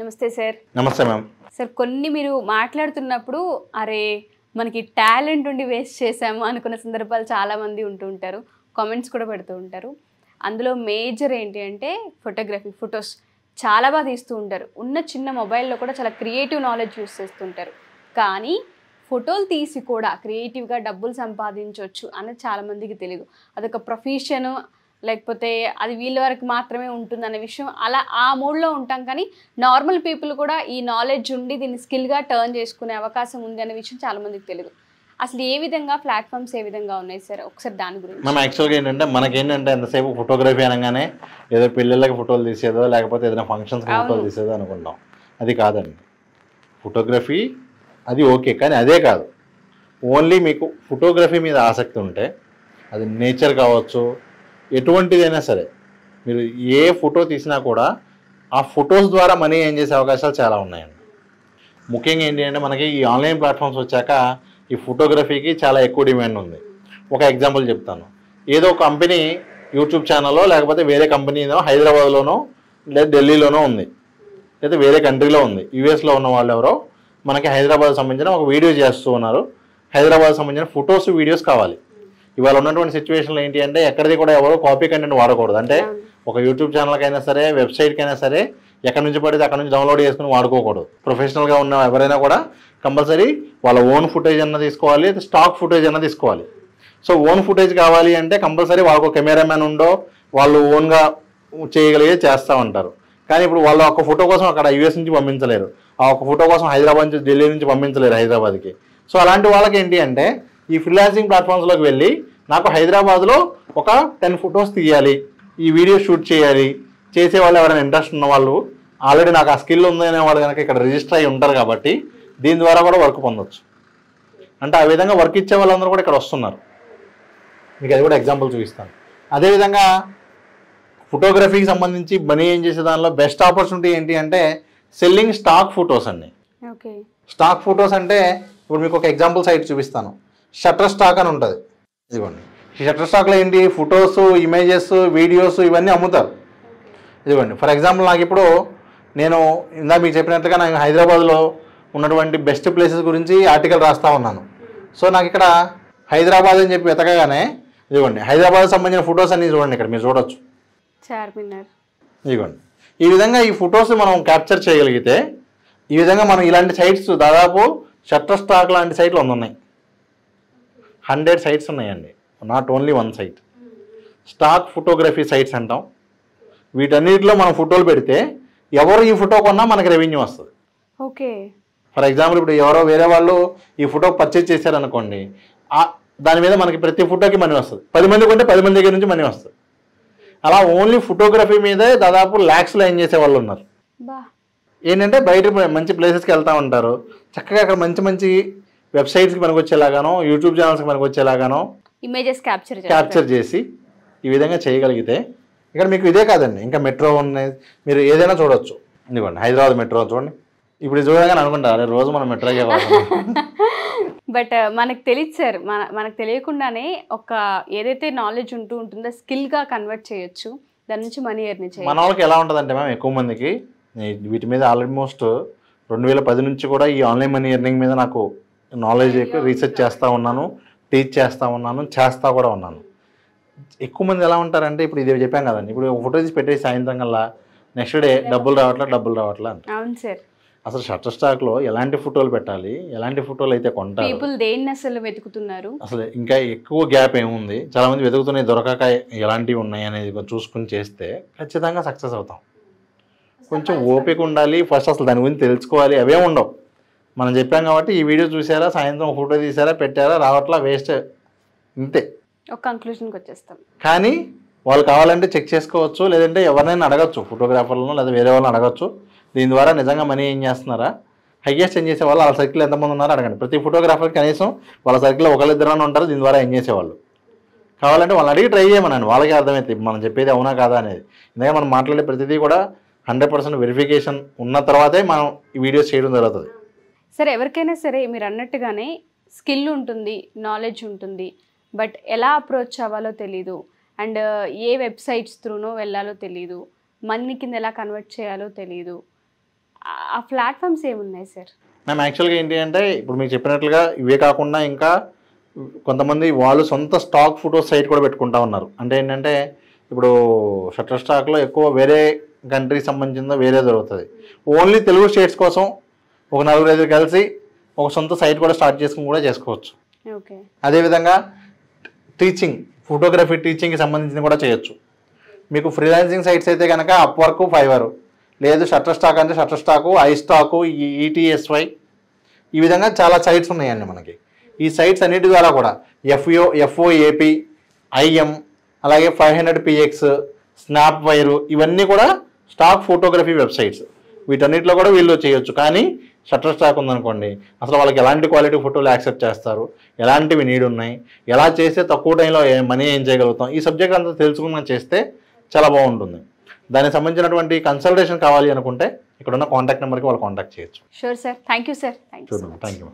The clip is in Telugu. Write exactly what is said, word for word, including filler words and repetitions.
నమస్తే సార్. నమస్తే మ్యామ్. సార్ కొన్ని మీరు మాట్లాడుతున్నప్పుడు అరే మనకి టాలెంట్ ఉండి వేస్ట్ చేసాము అనుకున్న సందర్భాలు చాలా మంది ఉంటూ ఉంటారు, కామెంట్స్ కూడా పెడుతూ ఉంటారు. అందులో మేజర్ ఏంటి అంటే ఫోటోగ్రఫీ, ఫొటోస్ చాలా బాగా తీస్తూ ఉంటారు, ఉన్న చిన్న మొబైల్లో కూడా చాలా క్రియేటివ్ నాలెడ్జ్ యూస్ చేస్తుంటారు. కానీ ఫోటోలు తీసి కూడా క్రియేటివ్గా డబ్బులు సంపాదించవచ్చు అనేది చాలామందికి తెలియదు. అదొక ప్రొఫెషను, లేకపోతే అది వీళ్ళ వరకు మాత్రమే ఉంటుందనే విషయం అలా ఆ మూడ్లో ఉంటాం. కానీ నార్మల్ పీపుల్ కూడా ఈ నాలెడ్జ్ ఉండి దీన్ని స్కిల్గా టర్న్ చేసుకునే అవకాశం ఉంది అనే విషయం చాలామందికి తెలియదు. అసలు ఏ విధంగా ప్లాట్ఫామ్స్ ఏ విధంగా ఉన్నాయి సార్, ఒకసారి దాని గురించి. మనం యాక్చువల్గా ఏంటంటే మనకేంటంటే ఎంతసేపు ఫోటోగ్రఫీ అనగానే ఏదో పిల్లలకి ఫోటోలు తీసేదో లేకపోతే ఏదైనా ఫంక్షన్స్కి ఫోటోలు తీసేదో అనుకుంటాం. అది కాదండి, ఫోటోగ్రఫీ అది ఓకే, కానీ అదే కాదు. ఓన్లీ మీకు ఫోటోగ్రఫీ మీద ఆసక్తి ఉంటే అది నేచర్ కావచ్చు, ఎటువంటిదైనా సరే మీరు ఏ ఫోటో తీసినా కూడా ఆ ఫొటోస్ ద్వారా మనీ ఏం చేసే అవకాశాలు చాలా ఉన్నాయండి. ముఖ్యంగా ఏంటి అంటే మనకి ఈ ఆన్లైన్ ప్లాట్ఫామ్స్ వచ్చాక ఈ ఫోటోగ్రఫీకి చాలా ఎక్కువ డిమాండ్ ఉంది. ఒక ఎగ్జాంపుల్ చెప్తాను. ఏదో కంపెనీ యూట్యూబ్ ఛానల్లో లేకపోతే వేరే కంపెనీలో హైదరాబాద్లోనో లేదా ఢిల్లీలోనో ఉంది, లేదా వేరే కంట్రీలో ఉంది, యూఎస్లో ఉన్న వాళ్ళు ఎవరో మనకి హైదరాబాద్ సంబంధించిన ఒక వీడియో చేస్తూ ఉన్నారు. హైదరాబాద్ సంబంధించిన ఫొటోస్ వీడియోస్ కావాలి. ఇవాళ ఉన్నటువంటి సిచ్యువేషన్లో ఏంటి అంటే ఎక్కడిది కూడా ఎవరు కాపీ కంటెంట్ వాడకూడదు. అంటే ఒక యూట్యూబ్ ఛానల్కైనా సరే వెబ్సైట్కైనా సరే ఎక్కడి నుంచి పడితే అక్కడ నుంచి డౌన్లోడ్ చేసుకుని వాడుకోకూడదు. ప్రొఫెషనల్గా ఉన్న ఎవరైనా కూడా కంపల్సరీ వాళ్ళ ఓన్ ఫుటేజ్ అన్న తీసుకోవాలి, స్టాక్ ఫుటేజ్ అన్న తీసుకోవాలి. సో ఓన్ ఫుటేజ్ కావాలి అంటే కంపల్సరీ వాళ్ళకు కెమెరామ్యాన్ ఉండో వాళ్ళు ఓన్గా చేయగలిగే చేస్తూ ఉంటారు. కానీ ఇప్పుడు వాళ్ళు ఒక ఫోటో కోసం అక్కడ యూఎస్ నుంచి పంపించలేరు, ఆ ఒక ఫోటో కోసం హైదరాబాద్ నుంచి ఢిల్లీ నుంచి పంపించలేరు హైదరాబాద్కి. సో అలాంటి వాళ్ళకి ఏంటి అంటే ఈ ఫ్రీలాన్సింగ్ ప్లాట్ఫామ్స్లోకి వెళ్ళి నాకు హైదరాబాద్లో ఒక టెన్ ఫొటోస్ తీయాలి, ఈ వీడియో షూట్ చేయాలి, చేసేవాళ్ళు ఎవరైనా ఇంట్రెస్ట్ ఉన్నవాళ్ళు ఆల్రెడీ నాకు ఆ స్కిల్ ఉందనే వాళ్ళు కనుక ఇక్కడ రిజిస్టర్ అయ్యి ఉంటారు కాబట్టి దీని ద్వారా కూడా వర్క్ పొందొచ్చు. అంటే ఆ విధంగా వర్క్ ఇచ్చే వాళ్ళందరూ కూడా ఇక్కడ వస్తున్నారు. మీకు అది కూడా ఎగ్జాంపుల్ చూపిస్తాను. అదేవిధంగా ఫోటోగ్రఫీకి సంబంధించి మనీ ఏం చేసే దానిలో బెస్ట్ ఆపర్చునిటీ ఏంటి అంటే సెల్లింగ్ స్టాక్ ఫొటోస్ అండి. ఓకే, స్టాక్ ఫొటోస్ అంటే ఇప్పుడు మీకు ఒక ఎగ్జాంపుల్ సైట్ చూపిస్తాను. షట్టర్ స్టాక్ అని ఉంటుంది, ఇదిగోండి. ఈ షట్టర్ స్టాక్లో ఏంటి ఫొటోస్, ఇమేజెస్, వీడియోస్ ఇవన్నీ అమ్ముతారు. ఇదిగోండి, ఫర్ ఎగ్జాంపుల్ నాకు ఇప్పుడు నేను ఇందా మీకు చెప్పినట్లుగా నాకు హైదరాబాద్లో ఉన్నటువంటి బెస్ట్ ప్లేసెస్ గురించి ఆర్టికల్ రాస్తూ ఉన్నాను. సో నాకు ఇక్కడ హైదరాబాద్ అని చెప్పి వెతకగానే ఇదిగోండి హైదరాబాద్ సంబంధించిన ఫొటోస్ అన్నీ చూడండి, ఇక్కడ మీరు చూడొచ్చు. చార్మినార్ ఇదిగోండి. ఈ విధంగా ఈ ఫొటోస్ మనం క్యాప్చర్ చేయగలిగితే ఈ విధంగా మనం ఇలాంటి సైట్స్ దాదాపు షట్టర్ స్టాక్ లాంటి సైట్లు ఉన్నాయి. హండ్రెడ్ సైట్స్ ఉన్నాయండి, not only one site. Stock photography sites అంటాం. వీటన్నిటిలో మనం ఫోటోలు పెడితే ఎవరు ఈ ఫోటో కొన్నా మనకి రెవెన్యూ వస్తుంది. ఓకే, ఫర్ ఎగ్జాంపుల్ ఇప్పుడు ఎవరో వేరే వాళ్ళు ఈ ఫోటో పర్చేజ్ చేశారనుకోండి, దాని మీద మనకి ప్రతి ఫోటోకి మనీ వస్తుంది. పది మంది కొంటే పది మంది దగ్గర నుంచి మనీ వస్తుంది. అలా ఓన్లీ ఫోటోగ్రఫీ మీదే దాదాపు ల్యాక్స్లో ఏం చేసే వాళ్ళు ఉన్నారు. ఏంటంటే బయట మంచి ప్లేసెస్కి వెళ్తూ ఉంటారు, చక్కగా అక్కడ మంచి మంచి వెబ్సైట్స్కి మనకు వచ్చేలాగానో యూట్యూబ్ ఛానల్స్కి మనకు వచ్చేలాగానో ఇమేజెస్ క్యాప్చర్ క్యాప్చర్ చేసి ఈ విధంగా చేయగలిగితే. ఇక్కడ మీకు ఇదే కాదండి, ఇంకా మెట్రో ఉన్నాయి, మీరు ఏదైనా చూడొచ్చు. ఇదిగోండి హైదరాబాద్ మెట్రో చూడండి. ఇప్పుడు చూడగానే అనుకుంటారు రోజు మనం మెట్రోకే వాడతాం, బట్ మనకు తెలియదు సార్. మన మనకు తెలియకుండానే ఒక ఏదైతే నాలెడ్జ్ ఉంటూ ఉంటుందో స్కిల్గా కన్వర్ట్ చేయొచ్చు, దాని నుంచి మనీ ఎర్న్ చేయొచ్చు. మన వాళ్ళకి ఎలా ఉంటుందంటే మేము ఎక్కువ మందికి వీటి మీద ఆల్మోస్ట్ రెండు వేల పది నుంచి కూడా ఈ ఆన్లైన్ మనీ ఎర్నింగ్ మీద నాకు నాలెడ్జ్ ఎక్కువ, రీసెర్చ్ చేస్తూ ఉన్నాను, టీచ్ చేస్తూ ఉన్నాను, చేస్తూ కూడా ఉన్నాను. ఎక్కువ మంది ఎలా ఉంటారంటే ఇప్పుడు ఇది చెప్పాం కదండి, ఇప్పుడు ఫోటో తీసి పెట్టేసి సాయంత్రం కల్లా నెక్స్ట్ డే డబ్బులు రావట్లే డబ్బులు రావట్లే అంటే. అవును సార్, అసలు షట్టర్ స్టాక్లో ఎలాంటి ఫోటోలు పెట్టాలి, ఎలాంటి ఫోటోలు అయితే కొంటారు, పీపుల్ దేన్ని అసలు వెతుకుతున్నారు, అసలు ఇంకా ఎక్కువ గ్యాప్ ఏముంది, చాలామంది వెతుకుతున్నాయి దొరకక ఎలాంటివి ఉన్నాయి అనేది చూసుకుని చేస్తే ఖచ్చితంగా సక్సెస్ అవుతాం. కొంచెం ఓపిక ఉండాలి. ఫస్ట్ అసలు దాని గురించి తెలుసుకోవాలి. అవే ఉండవు. మనం చెప్పాం కాబట్టి ఈ వీడియో చూసారా, సాయంత్రం ఫోటో తీసారా, పెట్టారా, రావట్లా, వేస్ట్, ఇంతే ఒక కంక్లూషన్కి వచ్చేస్తాం. కానీ వాళ్ళు కావాలంటే చెక్ చేసుకోవచ్చు, లేదంటే ఎవరినైనా అడగచ్చు, ఫోటోగ్రాఫర్లను లేదా వేరే వాళ్ళని అడగచ్చు. దీని ద్వారా నిజంగా మనీ ఏం చేస్తున్నారా, హయ్యెస్ట్ ఏం చేసేవాళ్ళు, వాళ్ళ సర్కిల్ ఎంతమంది ఉన్నారో అడగండి. ప్రతి ఫోటోగ్రాఫర్కి కనీసం వాళ్ళ సర్కిల్లో ఒకళ్ళిద్దరైనా ఉంటారు దీని ద్వారా ఏం చేసేవాళ్ళు. కావాలంటే వాళ్ళని అడిగి ట్రై చేయమనండి, వాళ్ళకే అర్థమవుతుంది మనం చెప్పేది అవునా కాదా అనేది. ఇందాక మనం మాట్లాడే ప్రతిదీ కూడా హండ్రెడ్ పర్సెంట్ వెరిఫికేషన్ ఉన్న తర్వాతే మనం ఈ వీడియోస్ చేయడం జరుగుతుంది. సరే, ఎవరికైనా సరే మీరు అన్నట్టుగానే స్కిల్ ఉంటుంది, నాలెడ్జ్ ఉంటుంది, బట్ ఎలా అప్రోచ్ అవ్వాలో తెలీదు, అండ్ ఏ వెబ్సైట్స్ త్రూనో వెళ్ళాలో తెలీదు, మనీ కింద ఎలా కన్వర్ట్ చేయాలో తెలీదు, ఆ ప్లాట్‌ఫామ్స్ ఏమ ఉన్నాయి సార్? మనం యాక్చువల్ గా ఏంటి అంటే ఇప్పుడు మీకు చెప్పినట్లుగా ఇవే కాకుండా ఇంకా కొంతమంది వాళ్ళు సొంత స్టాక్ ఫోటో సైట్ కూడా పెట్టుకుంటా ఉన్నారు. అంటే ఏంటంటే ఇప్పుడు షట్టర్ స్టాక్ లో ఎక్కువ వేరే కంట్రీ సంబంధించిన వేరే దొరుకుతది. ఓన్లీ తెలుగు స్టేట్స్ కోసం ఒక నలుగురు ఐదుగురు కలిసి ఒక సొంత సైట్ కూడా స్టార్ట్ చేసుకుని కూడా చేసుకోవచ్చు. ఓకే. అదే విధంగా టీచింగ్ ఫోటోగ్రఫీ టీచింగ్ కి సంబంధించిన కూడా చేయొచ్చు. మీకు ఫ్రీలాన్సింగ్ సైట్స్ అయితే గనక అప్వర్క్ ఫైవర్ లేదు షట్టర్ స్టాక్ అంటే Shutterstock iStock Etsy ఈ విధంగా చాలా సైట్స్ ఉన్నాయండి మనకి. ఈ సైట్స్ అన్నిటి ద్వారా కూడా ఎఫ్ఓ ఎఫ్ఓఏపి ఐఎం అలాగే five hundred px Snapwire ఇవన్నీ కూడా స్టాక్ ఫోటోగ్రఫీ వెబ్సైట్స్ వీటన్నిటిలో కూడా వీళ్ళు చేయొచ్చు. కానీ షట్టర్ స్టాక్ ఉందనుకోండి అసలు వాళ్ళకి ఎలాంటి క్వాలిటీ ఫోటోలు యాక్సెప్ట్ చేస్తారు, ఎలాంటివి నీడ్ ఉన్నాయి, ఎలా చేస్తే తక్కువ టైంలో మనీ ఏం చేయగలుగుతాం, ఈ సబ్జెక్ట్ అంతా తెలుసుకున్నా చేస్తే చాలా బాగుంటుంది. దానికి సంబంధించినటువంటి కన్సల్టేషన్ కావాలి అనుకుంటే ఇక్కడ ఉన్న కాంటాక్ట్ నెంబర్కి వాళ్ళు కాంటాక్ట్ చేయొచ్చు. Sure sir, thank you sir. Thank you.